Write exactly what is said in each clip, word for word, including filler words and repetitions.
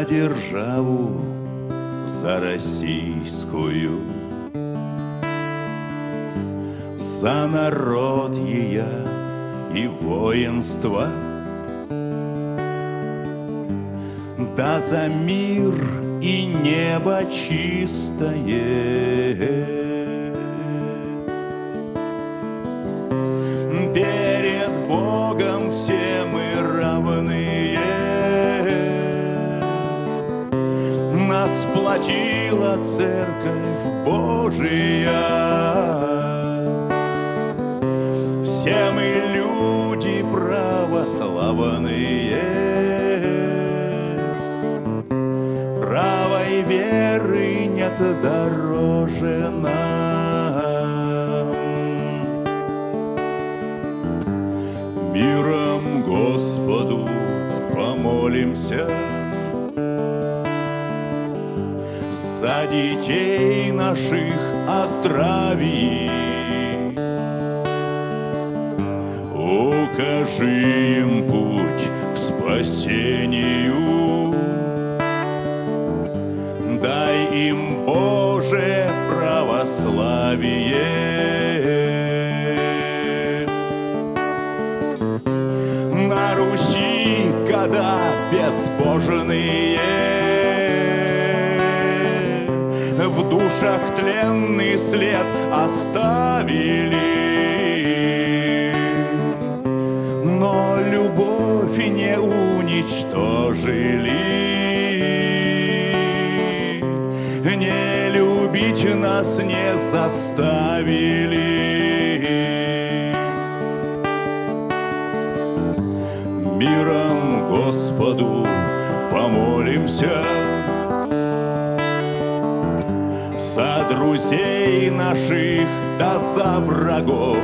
за державу, за российскую, за народ ее и воинство, да за мир и небо чистое. Перед Богом все мы равные, нас сплотила Церковь Божия. Все мы люди православные, правой веры нет дороже нам. Миром Господу помолимся, за детей наших о здравии. Укажи им путь к спасению, дай им, Боже, православие. На Руси года безбожные, в душах тленный след оставили, но любовь не уничтожили, не любить нас не заставили. Миром Господу помолимся, за друзей наших, да за врагов,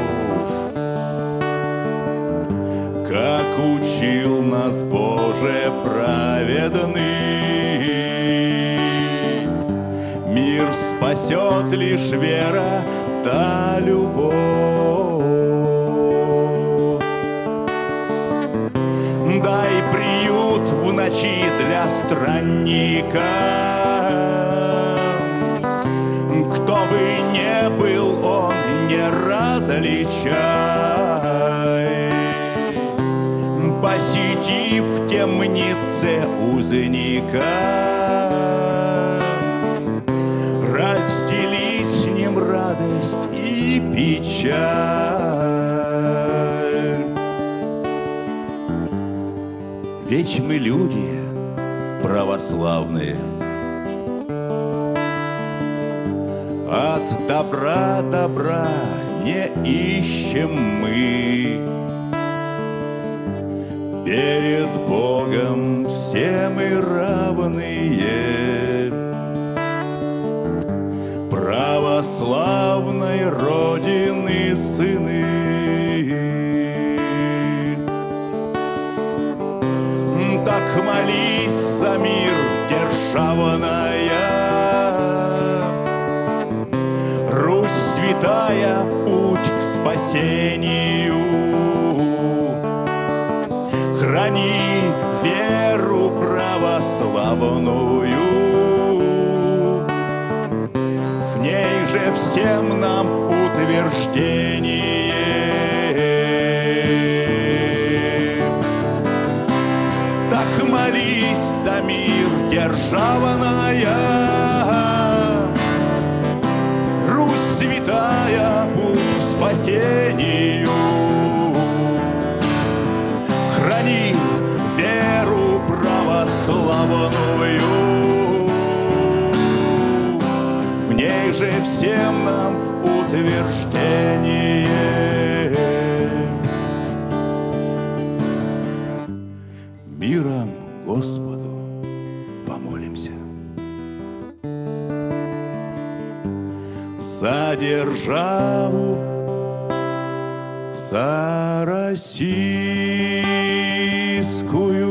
как учил нас, Боже, праведный. Мир спасет лишь вера да любовь. Дай приют в ночи для странника, не был он не различай. Посети в темнице узника, раздели с ним радость и печаль. Ведь мы люди православные, от добра добра не ищем мы. Перед Богом все мы равные, православной Родины сыны. Так молись за мир державная, святая, путь к спасению. Храни веру православную, в ней же всем нам утверждение. Так молись за мир державная, святая, путь к спасению. Храни веру православную, в ней же всем нам утверждение. Миром Господу помолимся, за державу, за российскую.